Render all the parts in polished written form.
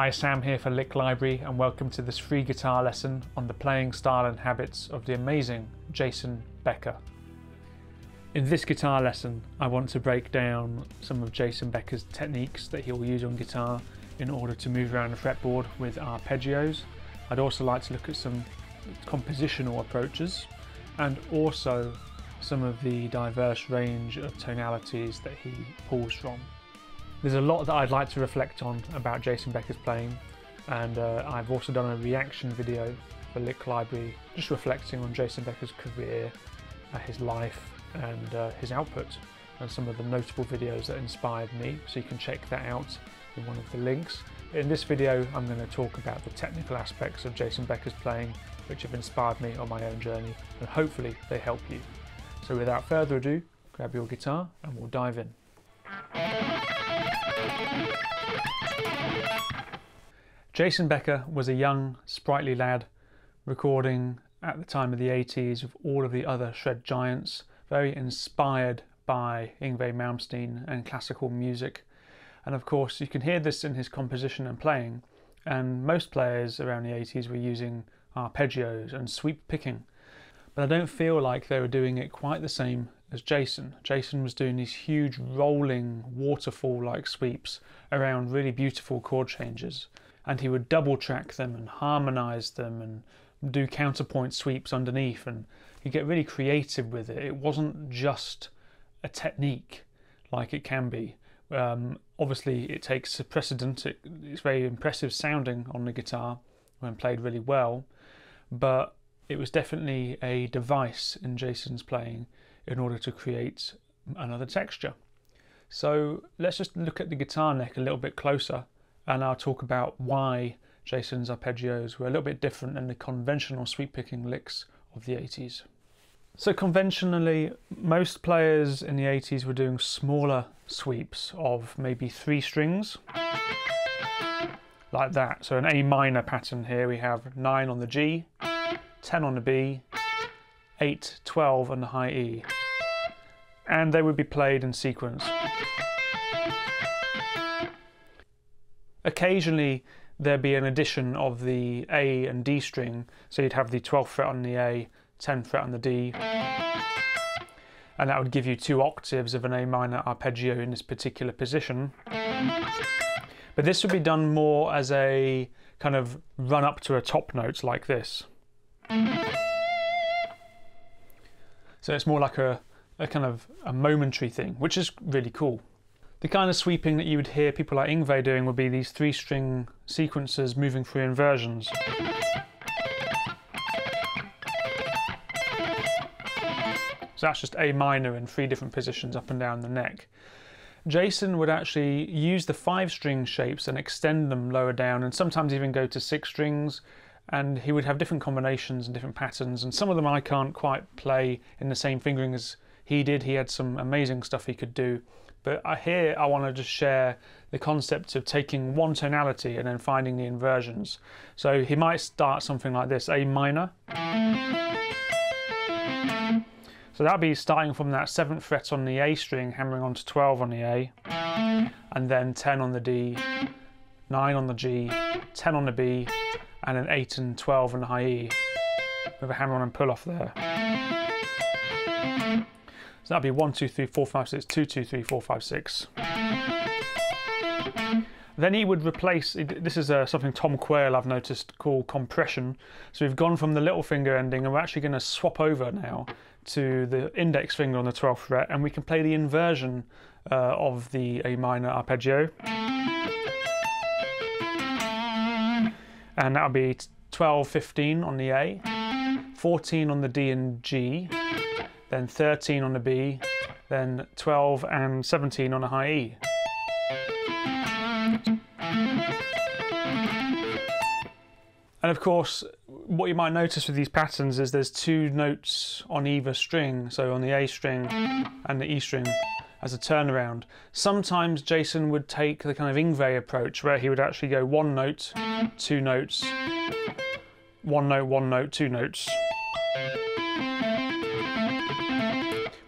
Hi, Sam here for Lick Library and welcome to this free guitar lesson on the playing style and habits of the amazing Jason Becker. In this guitar lesson I want to break down some of Jason Becker's techniques that he'll use on guitar in order to move around the fretboard with arpeggios. I'd also like to look at some compositional approaches and also some of the diverse range of tonalities that he pulls from. There's a lot that I'd like to reflect on about Jason Becker's playing, and I've also done a reaction video for Lick Library just reflecting on Jason Becker's career, his life and his output, and some of the notable videos that inspired me, so you can check that out in one of the links. In this video I'm going to talk about the technical aspects of Jason Becker's playing which have inspired me on my own journey, and hopefully they help you. So without further ado, grab your guitar and we'll dive in. Jason Becker was a young, sprightly lad, recording at the time of the 80s with all of the other shred giants, very inspired by Yngwie Malmsteen and classical music. And of course you can hear this in his composition and playing, and most players around the 80s were using arpeggios and sweep picking, but I don't feel like they were doing it quite the same as Jason. Jason was doing these huge rolling waterfall-like sweeps around really beautiful chord changes, and he would double track them and harmonize them and do counterpoint sweeps underneath, and he'd get really creative with it. It wasn't just a technique like it can be. Obviously it takes precedent, it's very impressive sounding on the guitar when played really well, but it was definitely a device in Jason's playing in order to create another texture. So let's just look at the guitar neck a little bit closer, and I'll talk about why Jason's arpeggios were a little bit different than the conventional sweep picking licks of the 80s. So conventionally, most players in the 80s were doing smaller sweeps of maybe 3 strings, like that. So an A minor pattern here, we have 9 on the G, 10 on the B, 8, 12 on the high E, and they would be played in sequence. Occasionally there'd be an addition of the A and D string, so you'd have the 12th fret on the A, 10th fret on the D, and that would give you 2 octaves of an A minor arpeggio in this particular position. But this would be done more as a kind of run up to a top note like this. So it's more like a kind of a momentary thing, which is really cool. The kind of sweeping that you would hear people like Yngwie doing would be these 3 string sequences moving through inversions. So that's just A minor in 3 different positions up and down the neck. Jason would actually use the 5 string shapes and extend them lower down, and sometimes even go to 6 strings. And he would have different combinations and different patterns, and some of them I can't quite play in the same fingering as he did. He had some amazing stuff he could do, but here I want to just share the concept of taking one tonality and then finding the inversions. So he might start something like this, A minor. So that would be starting from that 7th fret on the A string, hammering onto 12 on the A, and then 10 on the D, 9 on the G, 10 on the B, and an 8 and 12 on the high E, with a hammer on and pull off there. So that'd be 1, 2, 3, 4, 5, 6, 2, 2, 3, 4, 5, 6. Then he would replace, this is something Tom Quayle I've noticed called compression. So we've gone from the little finger ending and we're actually going to swap over now to the index finger on the 12th fret, and we can play the inversion of the A minor arpeggio. And that'll be 12, 15 on the A, 14 on the D and G, then 13 on the B, then 12 and 17 on the high E. And of course, what you might notice with these patterns is there's 2 notes on either string, so on the A string and the E string, as a turnaround. Sometimes Jason would take the kind of Yngwie approach where he would actually go 1 note, 2 notes, 1 note, 2 notes,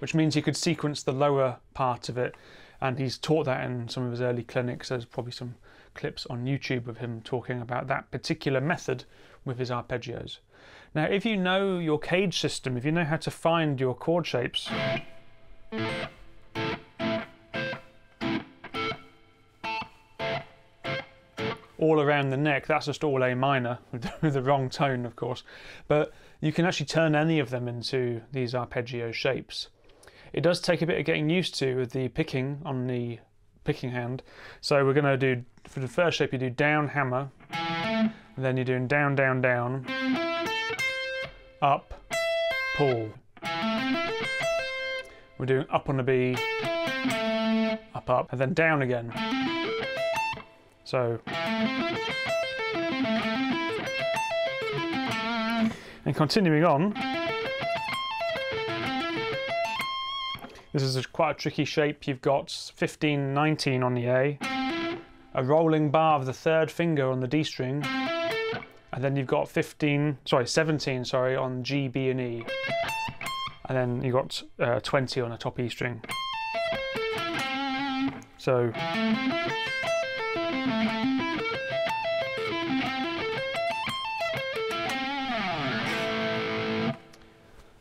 which means he could sequence the lower part of it, and he's taught that in some of his early clinics. There's probably some clips on YouTube with him talking about that particular method with his arpeggios. Now, if you know your cage system, if you know how to find your chord shapes, all around the neck, that's just all A minor, with the wrong tone, of course. But you can actually turn any of them into these arpeggio shapes. It does take a bit of getting used to with the picking on the picking hand. So we're gonna do, for the first shape, you do down hammer, and then you're doing down, down, down, up, pull. We're doing up on the B, up, up, and then down again. So, and continuing on, this is quite a tricky shape. You've got 15, 19 on the A, a rolling bar of the third finger on the D string, and then you've got 17 on G, B, and E, and then you've got 20 on the top E string. So.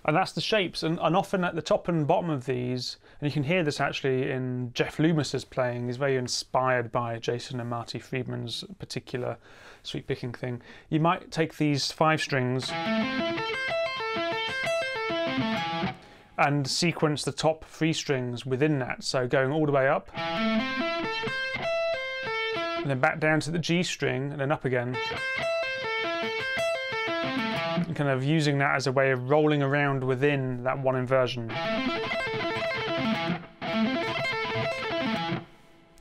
And that's the shapes, and often at the top and bottom of these, and you can hear this actually in Jeff Loomis's playing, he's very inspired by Jason and Marty Friedman's particular sweep picking thing. You might take these 5 strings and sequence the top 3 strings within that, so going all the way up, and then back down to the G string, and then up again. And kind of using that as a way of rolling around within that one inversion. You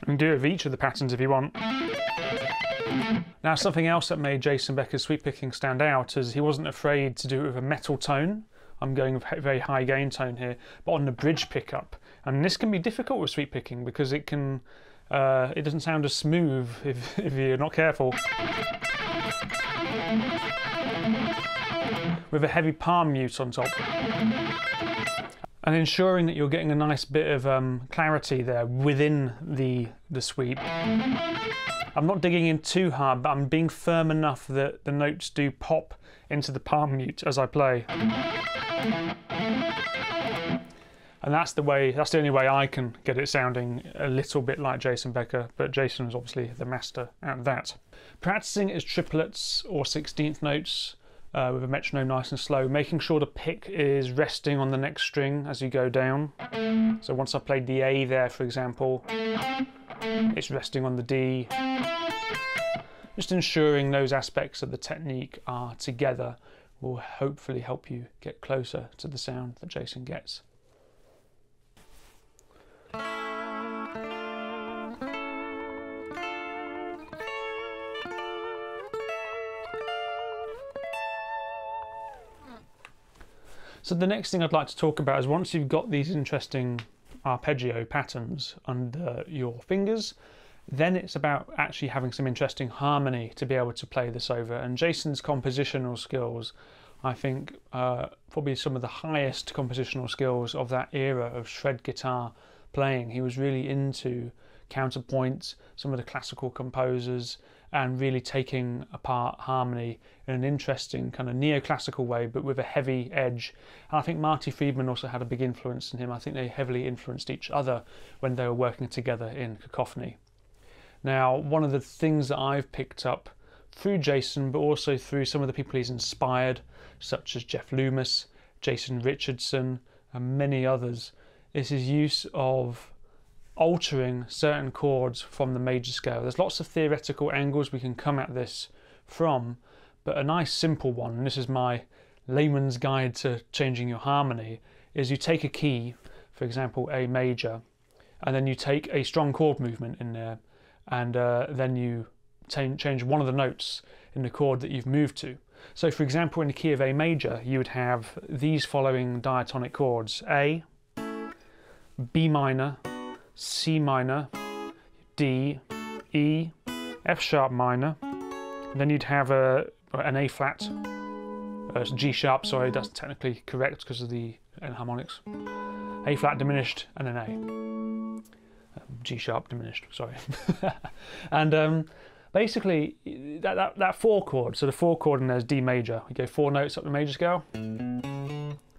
can do it with each of the patterns if you want. Now, something else that made Jason Becker's sweep picking stand out is he wasn't afraid to do it with a metal tone. I'm going with a very high gain tone here, but on the bridge pickup. And this can be difficult with sweep picking because it can... it doesn't sound as smooth if you're not careful. With a heavy palm mute on top. And ensuring that you're getting a nice bit of clarity there within the sweep. I'm not digging in too hard, but I'm being firm enough that the notes do pop into the palm mute as I play. And that's the only way I can get it sounding a little bit like Jason Becker, but Jason is obviously the master at that. Practicing is triplets or 16th notes with a metronome nice and slow, making sure the pick is resting on the next string as you go down. So once I played the A there, for example, it's resting on the D. Just ensuring those aspects of the technique are together will hopefully help you get closer to the sound that Jason gets. So the next thing I'd like to talk about is once you've got these interesting arpeggio patterns under your fingers, then it's about actually having some interesting harmony to be able to play this over. And Jason's compositional skills, I think, probably some of the highest compositional skills of that era of shred guitar playing. He was really into counterpoint, some of the classical composers, and really taking apart harmony in an interesting kind of neoclassical way, but with a heavy edge. And I think Marty Friedman also had a big influence on him. I think they heavily influenced each other when they were working together in Cacophony. Now, one of the things that I've picked up through Jason, but also through some of the people he's inspired, such as Jeff Loomis, Jason Richardson, and many others, is his use of altering certain chords from the major scale. There's lots of theoretical angles we can come at this from, but a nice simple one, and this is my layman's guide to changing your harmony, is you take a key, for example A major, and then you take a strong chord movement in there, and then you change one of the notes in the chord that you've moved to. So for example, in the key of A major, you would have these following diatonic chords: A, B minor, C minor, D, E, F sharp minor, and then you'd have an A flat, G sharp, sorry, that's technically correct because of the enharmonics, A flat diminished and an A, G-sharp diminished, sorry. And basically that four chord, so the four chord in there is D major. We go four notes up the major scale,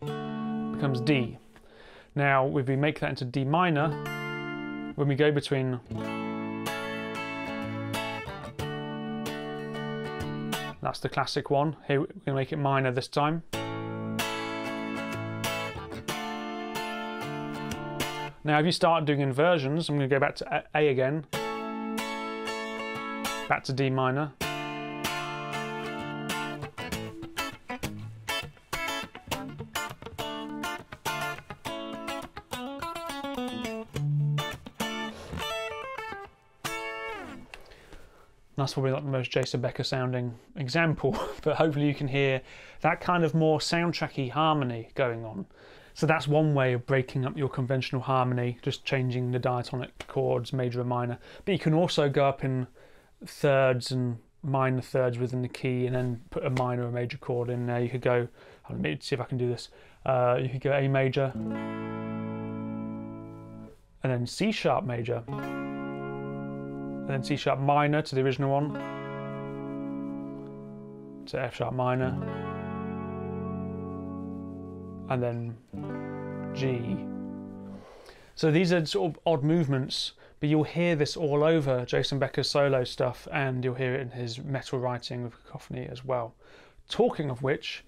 becomes D. Now if we make that into D minor, when we go between that's the classic one. Here we're going to make it minor this time. Now if you start doing inversions, I'm going to go back to A again, back to D minor, that's probably not the most Jason Becker sounding example, but hopefully you can hear that kind of more soundtracky harmony going on. So that's one way of breaking up your conventional harmony, just changing the diatonic chords, major and minor. But you can also go up in thirds and minor thirds within the key and then put a minor or major chord in there. You could go, let me see if I can do this, you could go A major and then C sharp major, and then C sharp minor to the original one, to F sharp minor, and then G. So these are sort of odd movements, but you'll hear this all over Jason Becker's solo stuff, and you'll hear it in his metal writing with Cacophony as well. Talking of which,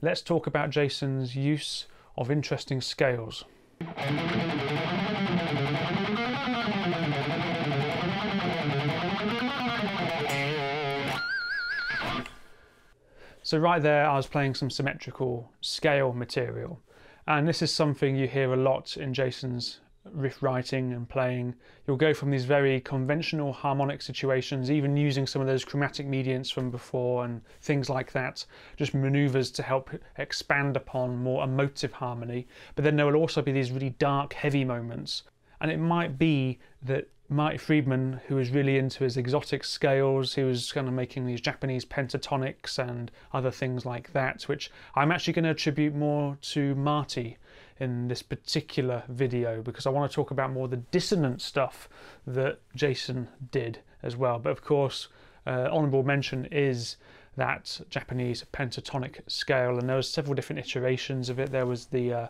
let's talk about Jason's use of interesting scales. So right there I was playing some symmetrical scale material, and this is something you hear a lot in Jason's riff writing and playing. You'll go from these very conventional harmonic situations, even using some of those chromatic mediants from before and things like that, just manoeuvres to help expand upon more emotive harmony, but then there will also be these really dark, heavy moments. And it might be that Marty Friedman, who was really into his exotic scales, he was kind of making these Japanese pentatonics and other things like that, which I'm actually going to attribute more to Marty in this particular video, because I want to talk about more the dissonant stuff that Jason did as well. But of course, honourable mention is that Japanese pentatonic scale, and there was several different iterations of it. There was the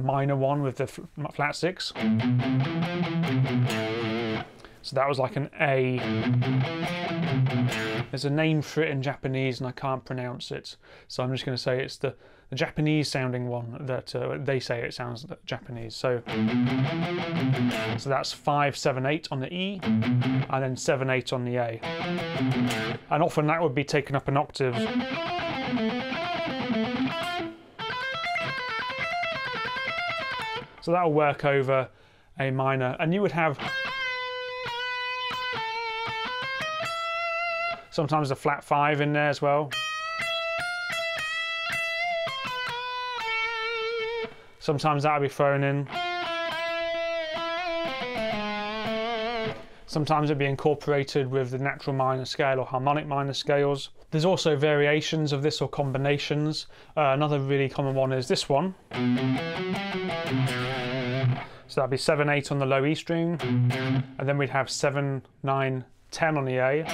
minor one with the flat six. So that was like an A. There's a name for it in Japanese and I can't pronounce it, so I'm just going to say it's the Japanese sounding one that they say it sounds Japanese. So that's 5, 7, 8 on the E, and then 7, 8 on the A. And often that would be taken up an octave. So that'll work over A minor, and you would have sometimes a flat five in there as well. Sometimes that'll be thrown in. Sometimes it'll be incorporated with the natural minor scale or harmonic minor scales. There's also variations of this or combinations. Another really common one is this one. So that'd be 7, 8 on the low E string, and then we'd have 7, 9, 10 on the A.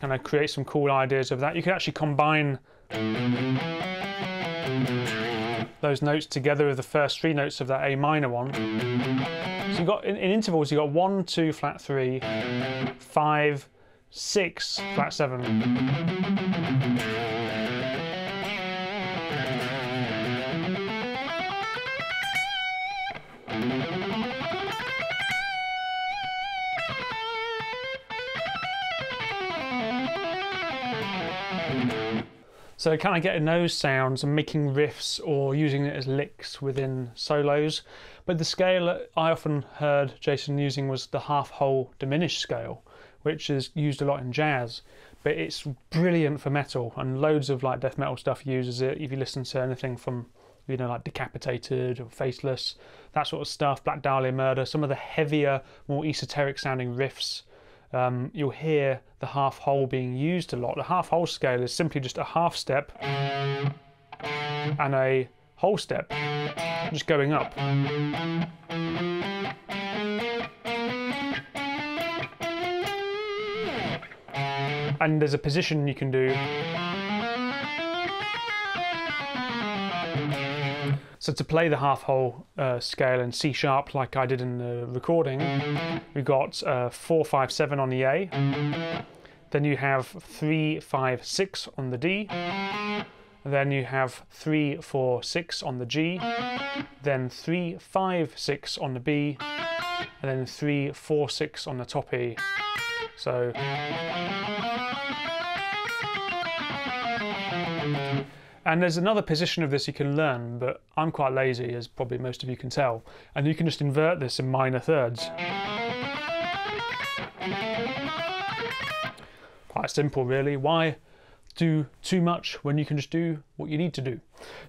Kind of create some cool ideas of that. You can actually combine those notes together with the first three notes of that A minor one. So you've got in intervals, you've got 1, 2 flat 3, 5, 6 flat 7. So kind of getting those sounds and making riffs or using it as licks within solos. But the scale I often heard Jason using was the half-whole diminished scale, which is used a lot in jazz, but it's brilliant for metal, and loads of like death metal stuff uses it. If you listen to anything from, you know, like Decapitated or Faceless, that sort of stuff, Black Dahlia Murder, some of the heavier, more esoteric sounding riffs, you'll hear the half whole being used a lot. The half whole scale is simply just a half step and a whole step, just going up. And there's a position you can do. So to play the half whole scale in C sharp like I did in the recording, we got 4, 5, 7 on the A, then you have 3, 5, 6 on the D, then you have 3, 4, 6 on the G, then 3, 5, 6 on the B, and then 3, 4, 6 on the top E. So. And there's another position of this you can learn, but I'm quite lazy, as probably most of you can tell. And you can just invert this in minor thirds. Quite simple, really. Why do too much when you can just do what you need to do?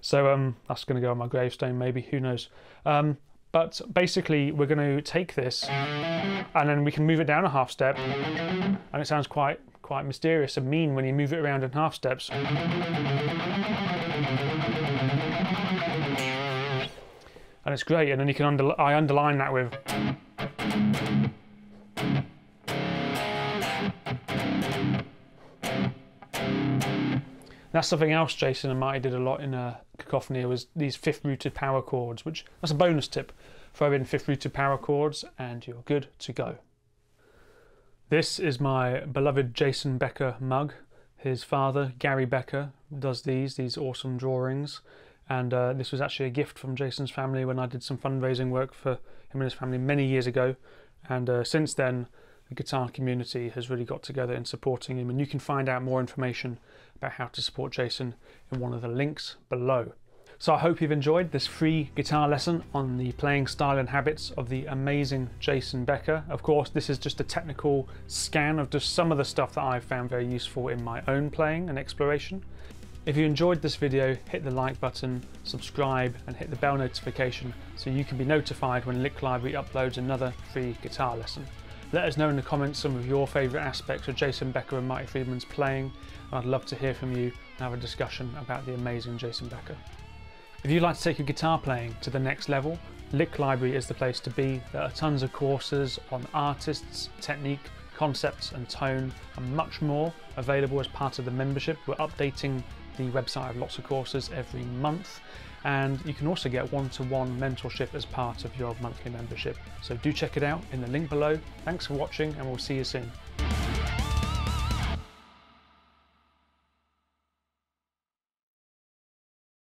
So that's going to go on my gravestone, maybe. Who knows? But basically, we're going to take this, and then we can move it down a half step, and it sounds quite mysterious and mean when you move it around in half steps. And it's great, and then you can I underline that with. That's something else Jason and Marty did a lot in Cacophony, was these fifth rooted power chords, which that's a bonus tip. Throw in fifth rooted power chords and you're good to go. This is my beloved Jason Becker mug. His father, Gary Becker, does these awesome drawings. And this was actually a gift from Jason's family when I did some fundraising work for him and his family many years ago. And since then, the guitar community has really got together in supporting him. And you can find out more information about how to support Jason in one of the links below. So I hope you've enjoyed this free guitar lesson on the playing style and habits of the amazing Jason Becker. Of course, this is just a technical scan of just some of the stuff that I've found very useful in my own playing and exploration. If you enjoyed this video, hit the like button, subscribe, and hit the bell notification so you can be notified when Lick Library uploads another free guitar lesson. Let us know in the comments some of your favourite aspects of Jason Becker and Marty Friedman's playing, and I'd love to hear from you and have a discussion about the amazing Jason Becker. If you'd like to take your guitar playing to the next level, Lick Library is the place to be. There are tons of courses on artists, technique, concepts and tone, and much more available as part of the membership. We're updating the website of lots of courses every month, and you can also get one-to-one mentorship as part of your monthly membership. So do check it out in the link below. Thanks for watching, and we'll see you soon.